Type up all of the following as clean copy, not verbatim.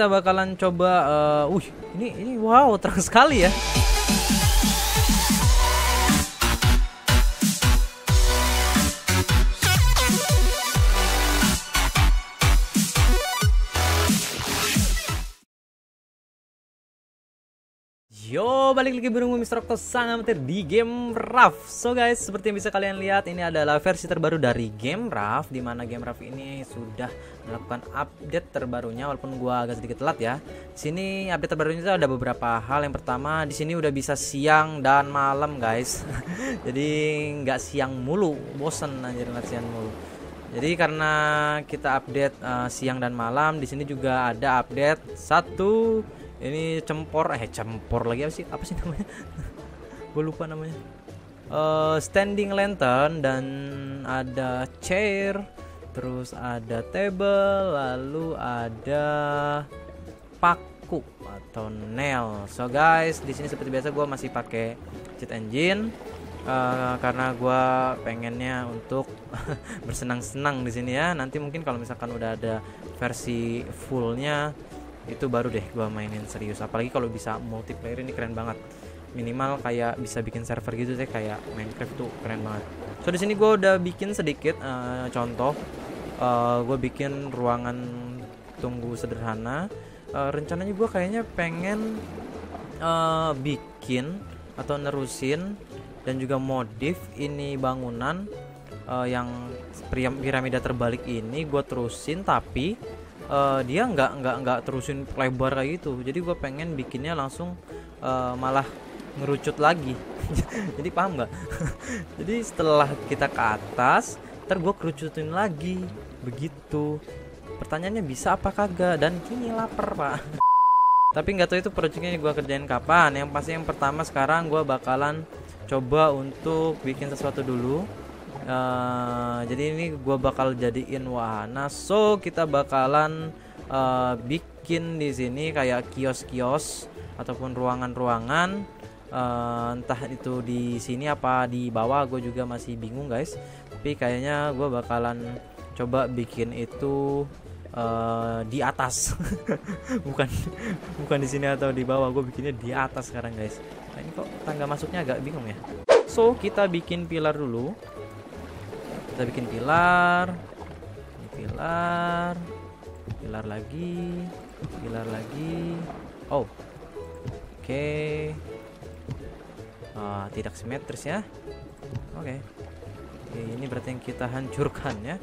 kita bakalan coba ini wow, terang sekali ya. Yo, balik lagi bareng Mr. Octo sang amatir di game Raff. So guys, seperti yang bisa kalian lihat, ini adalah versi terbaru dari game Raff, dimana game Raff ini sudah melakukan update terbarunya, walaupun gua agak sedikit telat ya. Di sini update terbarunya itu ada beberapa hal. Yang pertama, di sini udah bisa siang dan malam guys. Jadi nggak siang mulu, bosen anjir nggak siang mulu. Jadi karena kita update siang dan malam, di sini juga ada update satu. Ini cempor lagi apa sih namanya? Gue lupa namanya. Standing lantern, dan ada chair, terus ada table, lalu ada paku atau nail. So guys, di sini seperti biasa gue masih pakai cheat engine karena gue pengennya untuk bersenang-senang di sini ya. Nanti mungkin kalau misalkan udah ada versi fullnya, itu baru deh gua mainin serius. Apalagi kalau bisa multiplayer, ini keren banget. Minimal kayak bisa bikin server gitu deh, kayak Minecraft tuh keren banget. So di sini gua udah bikin sedikit contoh. Gua bikin ruangan tunggu sederhana. Rencananya gua kayaknya pengen bikin atau nerusin dan juga modif ini bangunan yang piramida terbalik ini gua terusin, tapi dia nggak terusin lebar kayak gitu. Jadi gue pengen bikinnya langsung malah ngerucut lagi. Jadi paham nggak? Jadi setelah kita ke atas, ntar gue kerucutin lagi begitu. Pertanyaannya bisa apa kagak? Dan kini lapar pak. Tapi nggak tahu itu proyeknya gue kerjain kapan. Yang pasti yang pertama sekarang gue bakalan coba untuk bikin sesuatu dulu. Jadi ini gua bakal jadiin wahana. So kita bakalan bikin di sini kayak kios-kios ataupun ruangan-ruangan, entah itu di sini apa di bawah, gue juga masih bingung guys. Tapi kayaknya gua bakalan coba bikin itu di atas. bukan di sini atau di bawah, gue bikinnya di atas sekarang guys. Nah, ini kok tangga masuknya agak bingung ya. So kita bikin pilar dulu. Kita bikin pilar lagi. Oh, oke. Tidak simetris ya. Oke. Oke, ini berarti yang kita hancurkan ya.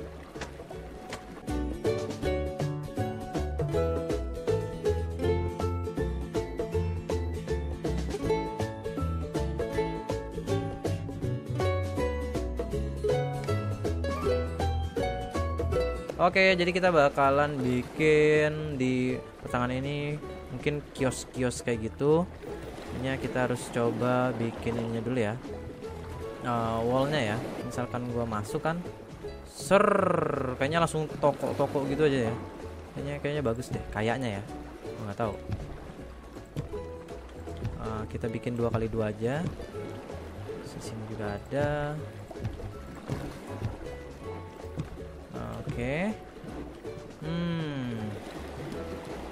Oke, jadi kita bakalan bikin di pertengahan ini mungkin kios-kios kayak gitu. Ini kita harus coba bikinnya dulu ya. Wallnya ya, misalkan gua masuk kan, ser, kayaknya langsung toko-toko gitu aja ya. Kayaknya bagus deh, kayaknya ya. Nggak tahu. Kita bikin 2x2 aja. Sini juga ada. Oke.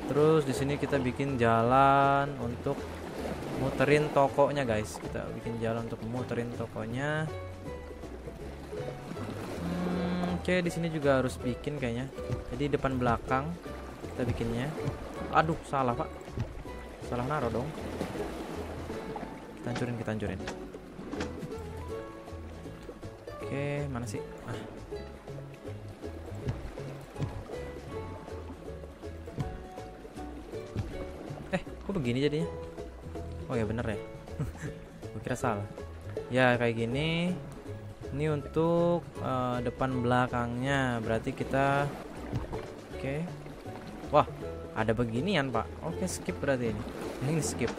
Terus di sini kita bikin jalan untuk muterin tokonya, guys. Kita bikin jalan untuk muterin tokonya. Oke, di sini juga harus bikin kayaknya. Jadi depan belakang kita bikinnya. Aduh, salah, Pak. Salah naro dong. Kita hancurin. Oke, mana sih? Kok begini jadinya? Oh ya bener ya. Gue kira salah. Ya kayak gini. Ini untuk depan belakangnya. Berarti kita oke. Wah, ada beginian pak. Oke, skip berarti ini. Ini skip.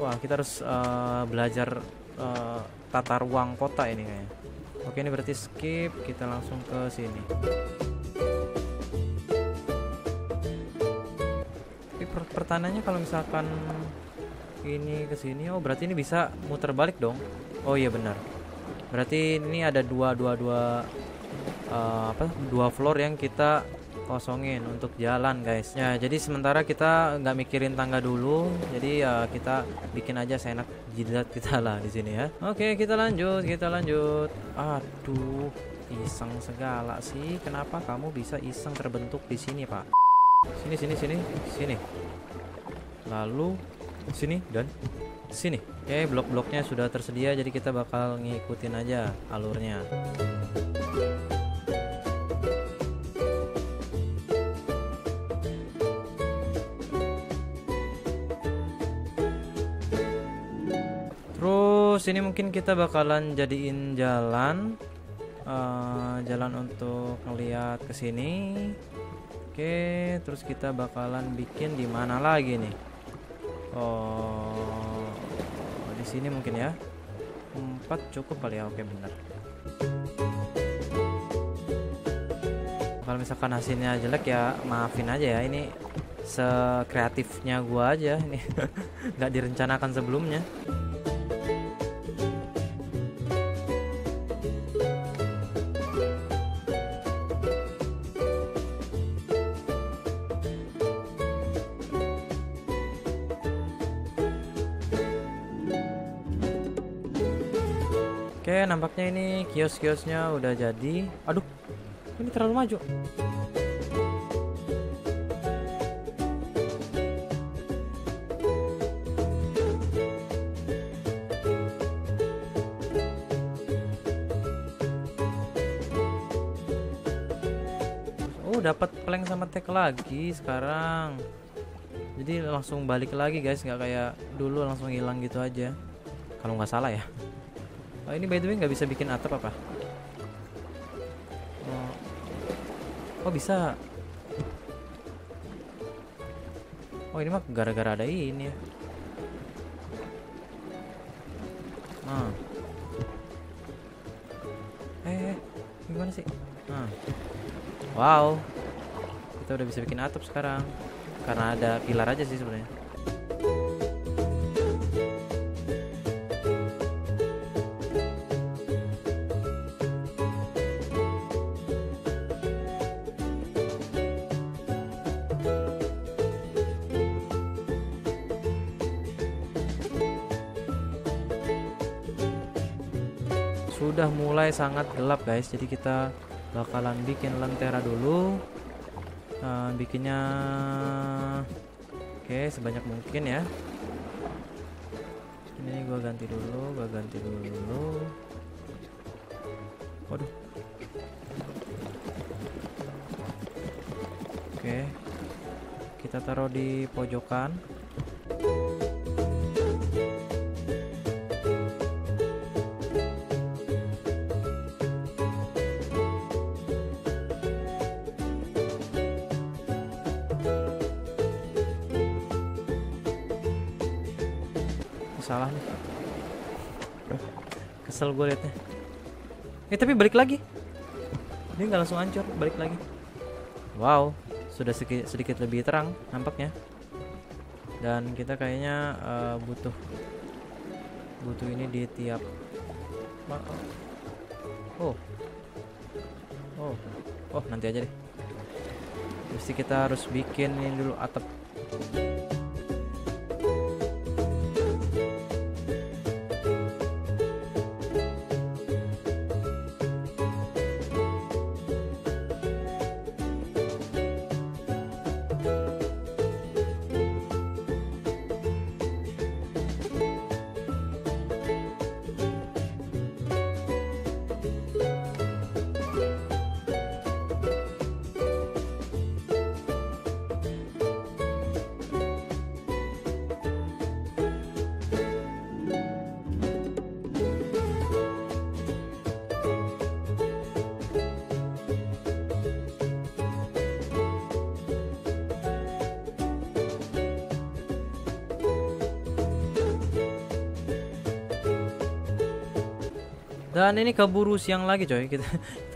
Wah, kita harus belajar tata ruang kota ini kayaknya. Oke, ini berarti skip. Kita langsung ke sini. Pertanyaannya kalau misalkan ini ke sini, oh berarti ini bisa muter balik dong. Oh iya benar. Berarti ini ada dua floor yang kita kosongin untuk jalan guys ya. Jadi sementara kita nggak mikirin tangga dulu, jadi ya kita bikin aja seenak jidat kita lah di sini ya. Oke, kita lanjut. Aduh, iseng segala sih. Kenapa kamu bisa iseng terbentuk di sini, Pak? Sini. Lalu sini dan sini. Oke, blok-bloknya sudah tersedia, jadi kita bakal ngikutin aja alurnya. Terus ini mungkin kita bakalan jadiin jalan, jalan untuk ngeliat ke sini. Oke, terus kita bakalan bikin di mana lagi nih? Oh, di sini mungkin ya. 4 cukup kali ya. Oke, benar. Kalau misalkan hasilnya jelek ya maafin aja ya. Ini sekreatifnya gua aja ini. Nggak direncanakan sebelumnya. Oke, nampaknya ini kios-kiosnya udah jadi. Aduh, ini terlalu maju. Oh, dapat plank sama tek lagi sekarang. Jadi langsung balik lagi guys, nggak kayak dulu langsung hilang gitu aja. Kalau nggak salah ya. Oh, ini by the way nggak bisa bikin atap apa? Oh bisa. Oh ini mah gara-gara ada ini ya. Gimana sih? Wow, kita udah bisa bikin atap sekarang karena ada pilar aja sih sebenarnya. Sudah mulai sangat gelap guys, jadi kita bakalan bikin lentera dulu. Bikinnya oke, sebanyak mungkin ya. Ini gua ganti dulu. Waduh. Oke, kita taruh di pojokan. Salah nih, kesel gue liatnya. Tapi balik lagi, dia nggak langsung hancur, balik lagi. Wow, sudah sedikit lebih terang nampaknya. Dan kita kayaknya butuh ini di tiap. Oh, nanti aja deh. Mesti kita harus bikin ini dulu atap. Dan ini keburu siang lagi coy, kita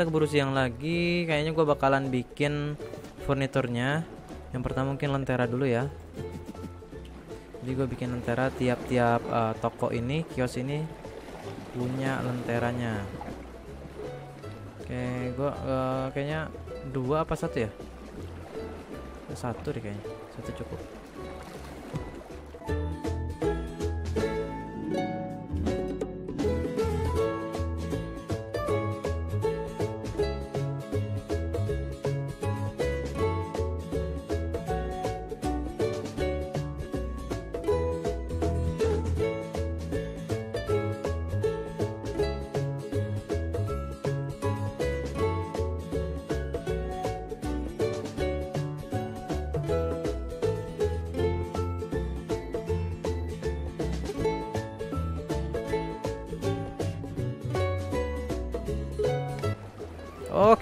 keburu siang lagi. Kayaknya gue bakalan bikin furniturnya. Yang pertama mungkin lentera dulu ya. Jadi gue bikin lentera tiap-tiap toko ini, kios ini punya lenteranya. Oke, gue kayaknya 2 apa 1 ya? Satu deh kayaknya, satu cukup.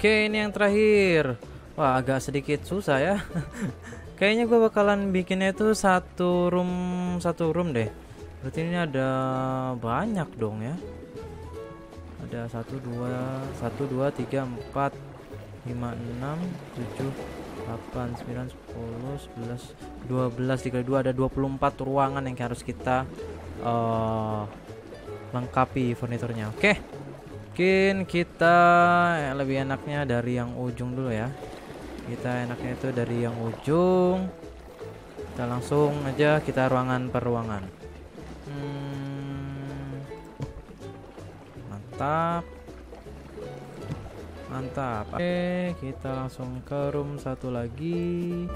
Oke, ini yang terakhir. Wah, agak sedikit susah ya. Kayaknya gue bakalan bikinnya itu satu room deh. Berarti ini ada banyak dong ya. Ada 1, 2, 1, 2, 3, 4, 5, 6, 7, 8, 9, 10, 11, 12, 32. Ada 24 ruangan yang harus kita lengkapi furniturnya. Oke. Mungkin kita lebih enaknya dari yang ujung dulu ya. Kita enaknya itu dari yang ujung. Kita langsung aja kita ruangan per ruangan. Mantap. Mantap. Oke, kita langsung ke room satu lagi.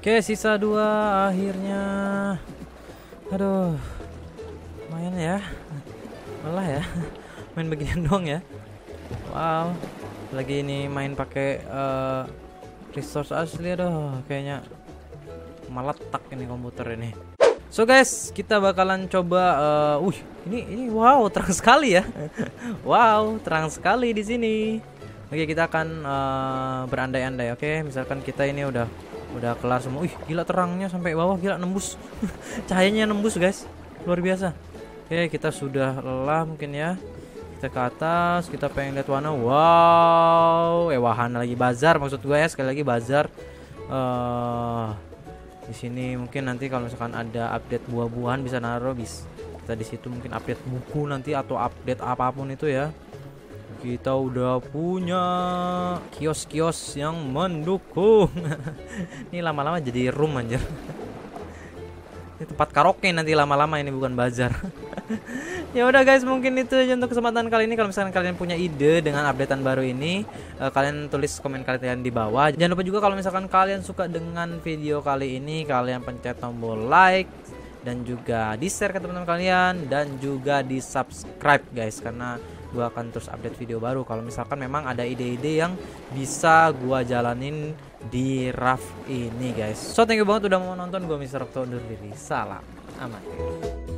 Oke, sisa 2 akhirnya. Aduh, lumayan ya, malah ya main beginian doang ya. Wow, lagi ini main pakai resource asli. Aduh, kayaknya meletak ini komputer ini. So guys, kita bakalan coba. Ini wow, terang sekali ya. Wow, terang sekali di sini. Oke, kita akan berandai-andai. Oke, misalkan kita ini udah kelar semua. Wih, gila terangnya sampai bawah, gila nembus. Cahayanya nembus, guys. Luar biasa. Oke, kita sudah lelah mungkin ya. Kita ke atas, kita pengen lihat wahana. Wow, wahana lagi, bazar maksud gue ya, sekali lagi bazar. Di sini mungkin nanti kalau misalkan ada update buah-buahan bisa naruh bis. Kita di situ mungkin update buku nanti atau update apapun itu ya. Kita udah punya kios-kios yang mendukung. Ini lama-lama jadi room aja. Ini tempat karaoke nanti lama-lama, ini bukan bazar. Ya udah guys, mungkin itu aja untuk kesempatan kali ini. Kalau misalkan kalian punya ide dengan updatean baru ini, kalian tulis komen kalian di bawah. Jangan lupa juga kalau misalkan kalian suka dengan video kali ini, kalian pencet tombol like dan juga di-share ke teman-teman kalian dan juga di-subscribe guys, karena gue akan terus update video baru kalau misalkan memang ada ide-ide yang bisa gue jalanin di Raff ini guys. So thank you banget udah mau nonton. Gue Mr. Octo undur diri. Salam aman.